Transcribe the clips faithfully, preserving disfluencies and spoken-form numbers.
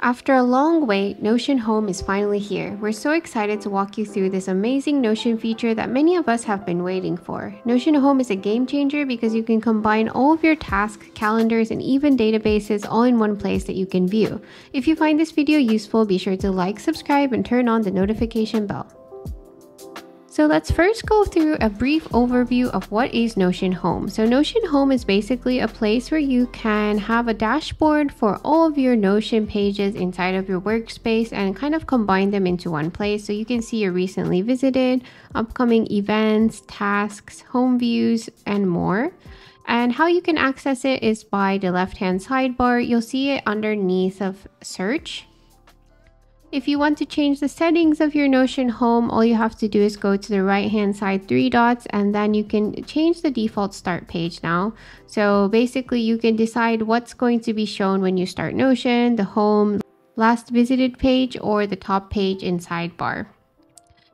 After a long wait, Notion Home is finally here. We're so excited to walk you through this amazing Notion feature that many of us have been waiting for. Notion Home is a game changer because you can combine all of your tasks, calendars, and even databases all in one place that you can view. If you find this video useful, be sure to like, subscribe, and turn on the notification bell. So let's first go through a brief overview of what is Notion Home. So Notion Home is basically a place where you can have a dashboard for all of your Notion pages inside of your workspace and kind of combine them into one place. So you can see your recently visited, upcoming events, tasks, home views, and more. And how you can access it is by the left-hand sidebar. You'll see it underneath of search. If you want to change the settings of your Notion Home, all you have to do is go to the right hand side three dots and then you can change the default start page now. So basically you can decide what's going to be shown when you start Notion, the home, last visited page, or the top page in sidebar.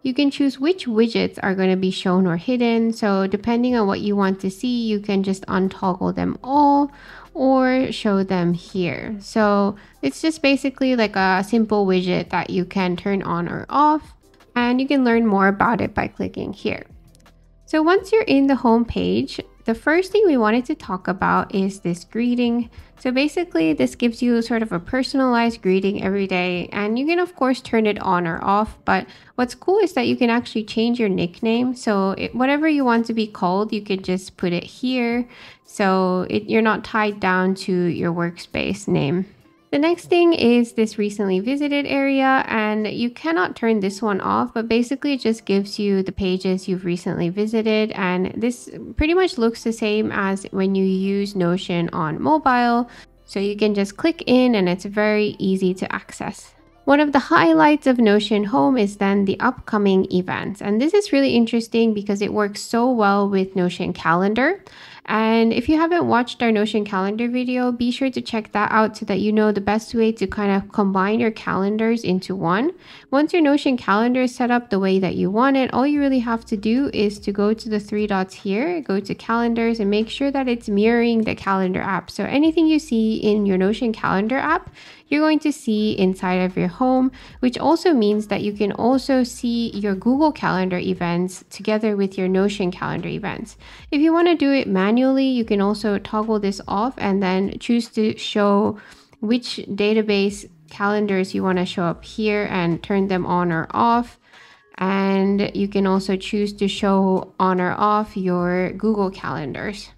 You can choose which widgets are going to be shown or hidden. So depending on what you want to see, you can just untoggle them all or show them here. So it's just basically like a simple widget that you can turn on or off, and you can learn more about it by clicking here. So once you're in the home page, the first thing we wanted to talk about is this greeting. So basically this gives you sort of a personalized greeting every day, and you can of course turn it on or off, but what's cool is that you can actually change your nickname. So it, whatever you want to be called, you could just put it here. So it, you're not tied down to your workspace name. The next thing is this recently visited area, and you cannot turn this one off, but basically it just gives you the pages you've recently visited, and this pretty much looks the same as when you use Notion on mobile. So you can just click in and it's very easy to access. One of the highlights of Notion Home is then the upcoming events. And this is really interesting because it works so well with Notion Calendar. And if you haven't watched our Notion Calendar video, be sure to check that out so that you know the best way to kind of combine your calendars into one. Once your Notion Calendar is set up the way that you want it, all you really have to do is to go to the three dots here, go to calendars, and make sure that it's mirroring the calendar app. So anything you see in your Notion Calendar app, you're going to see inside of your home, which also means that you can also see your Google Calendar events together with your Notion Calendar events. If you want to do it manually, you can also toggle this off and then choose to show which database calendars you want to show up here and turn them on or off. And you can also choose to show on or off your Google Calendars.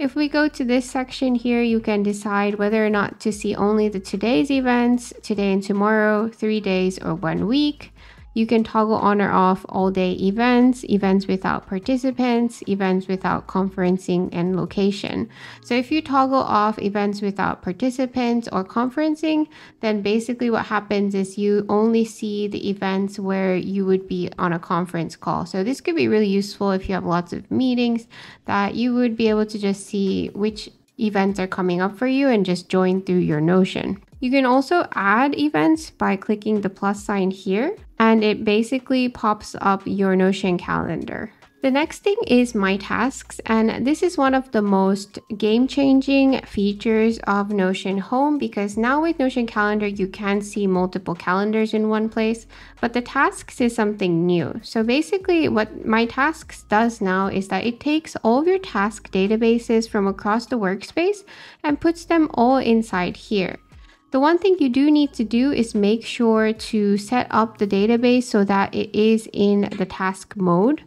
If we go to this section here, you can decide whether or not to see only the today's events, today and tomorrow, three days or one week. You can toggle on or off all day events, events without participants, events without conferencing and location. So if you toggle off events without participants or conferencing, then basically what happens is you only see the events where you would be on a conference call. So this could be really useful if you have lots of meetings, that you would be able to just see which events are coming up for you and just join through your Notion. You can also add events by clicking the plus sign here, and it basically pops up your Notion Calendar. The next thing is My Tasks, and this is one of the most game-changing features of Notion Home, because now with Notion Calendar, you can see multiple calendars in one place, but the tasks is something new. So basically what My Tasks does now is that it takes all of your task databases from across the workspace and puts them all inside here. The one thing you do need to do is make sure to set up the database so that it is in the task mode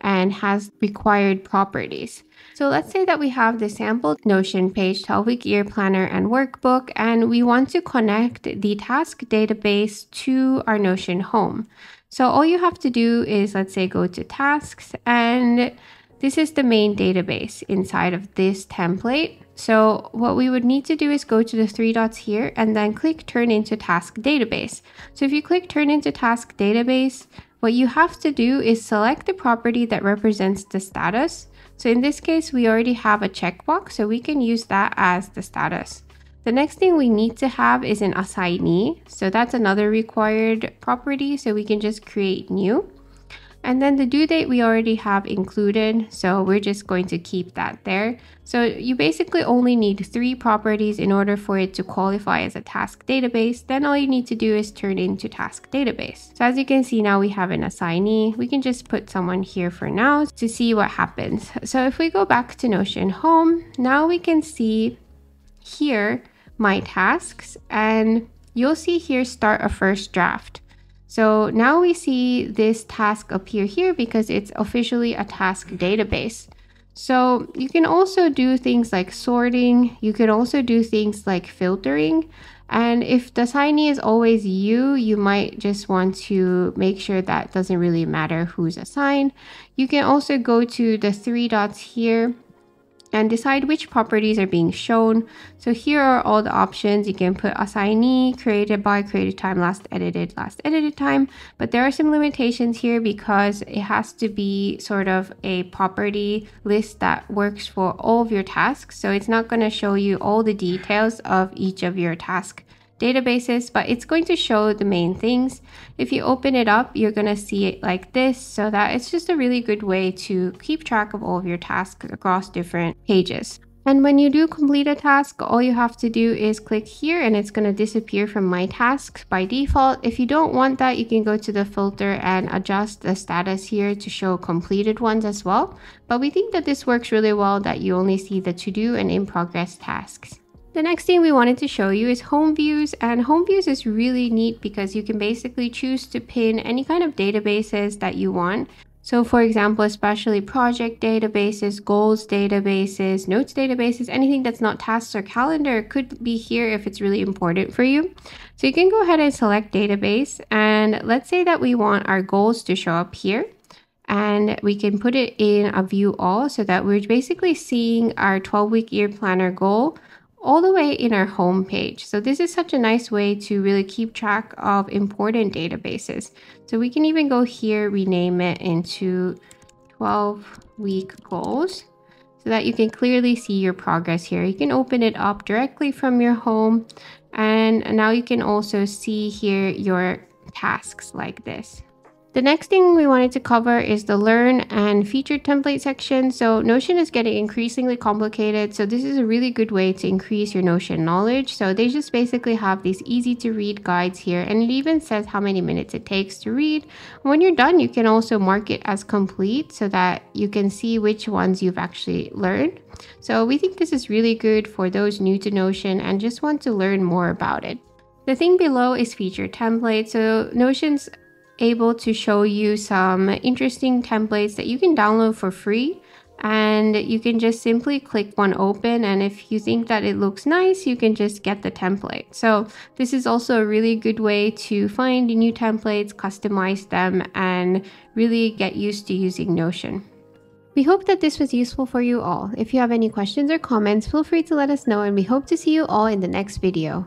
and has required properties. So let's say that we have the sample Notion page, twelve-week year planner and workbook, and we want to connect the task database to our Notion Home. So all you have to do is, let's say, go to tasks, and this is the main database inside of this template. So what we would need to do is go to the three dots here and then click turn into task database. So if you click turn into task database, what you have to do is select the property that represents the status. So in this case, we already have a checkbox, so we can use that as the status. The next thing we need to have is an assignee. So that's another required property, so we can just create new. And then the due date we already have included, so we're just going to keep that there. So you basically only need three properties in order for it to qualify as a task database. Then all you need to do is turn into task database. So as you can see, now we have an assignee. We can just put someone here for now to see what happens. So if we go back to Notion Home, now we can see here my tasks, and you'll see here start a first draft. So now we see this task appear here because it's officially a task database. So you can also do things like sorting. You can also do things like filtering. And if the assignee is always you, you might just want to make sure that doesn't really matter who's assigned. You can also go to the three dots here and decide which properties are being shown. So here are all the options. You can put assignee, created by, created time, last edited, last edited time. But there are some limitations here because it has to be sort of a property list that works for all of your tasks. So it's not going to show you all the details of each of your task databases, but it's going to show the main things. If you open it up, you're going to see it like this, so that it's just a really good way to keep track of all of your tasks across different pages. And when you do complete a task, all you have to do is click here and it's going to disappear from my tasks by default. If you don't want that, you can go to the filter and adjust the status here to show completed ones as well. But we think that this works really well, that you only see the to-do and in-progress tasks. The next thing we wanted to show you is home views, and home views is really neat because you can basically choose to pin any kind of databases that you want. So for example, especially project databases, goals databases, notes databases, anything that's not tasks or calendar could be here if it's really important for you. So you can go ahead and select database, and let's say that we want our goals to show up here. And we can put it in a view all, so that we're basically seeing our twelve week year planner goal all the way in our home page. So this is such a nice way to really keep track of important databases. So we can even go here, rename it into twelve week goals, so that you can clearly see your progress here. You can open it up directly from your home. And now you can also see here your tasks like this. The next thing we wanted to cover is the learn and feature template section. So Notion is getting increasingly complicated, so this is a really good way to increase your Notion knowledge. So they just basically have these easy to read guides here, and it even says how many minutes it takes to read. When you're done, you can also mark it as complete so that you can see which ones you've actually learned. So we think this is really good for those new to Notion and just want to learn more about it. The thing below is feature template. So Notion's able to show you some interesting templates that you can download for free, and you can just simply click one open, and if you think that it looks nice, you can just get the template. So this is also a really good way to find new templates, customize them, and really get used to using Notion. We hope that this was useful for you all. If you have any questions or comments, feel free to let us know, and we hope to see you all in the next video.